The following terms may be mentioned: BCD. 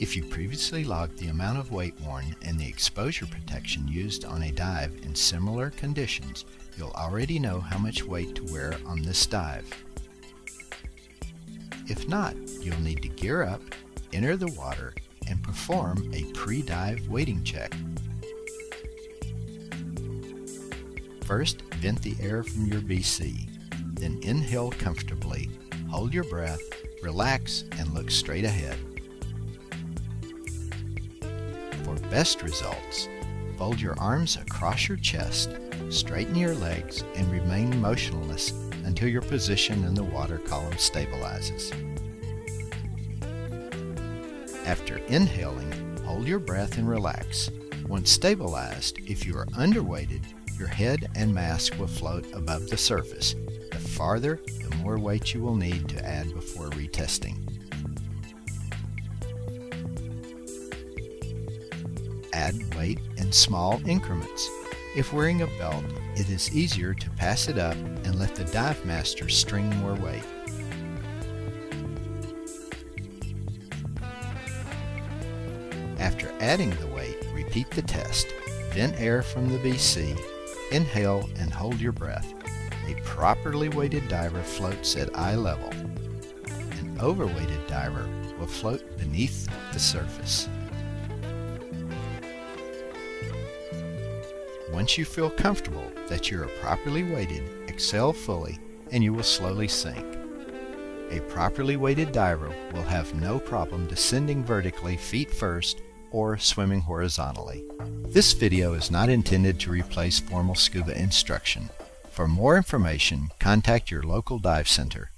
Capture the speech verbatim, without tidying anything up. If you previously logged the amount of weight worn and the exposure protection used on a dive in similar conditions, you'll already know how much weight to wear on this dive. If not, you'll need to gear up, enter the water, and perform a pre-dive weighting check. First, vent the air from your B C. Then inhale comfortably, hold your breath, relax, and look straight ahead. For best results, fold your arms across your chest, straighten your legs, and remain motionless until your position in the water column stabilizes. After inhaling, hold your breath and relax. Once stabilized, if you are underweighted, your head and mask will float above the surface. The farther, the more weight you will need to add before retesting. Add weight in small increments. If wearing a belt, it is easier to pass it up and let the dive master string more weight. After adding the weight, repeat the test. Vent air from the B C. Inhale and hold your breath. A properly weighted diver floats at eye level. An overweighted diver will float beneath the surface. Once you feel comfortable that you are properly weighted, exhale fully and you will slowly sink. A properly weighted diver will have no problem descending vertically feet first or swimming horizontally. This video is not intended to replace formal scuba instruction. For more information, contact your local dive center.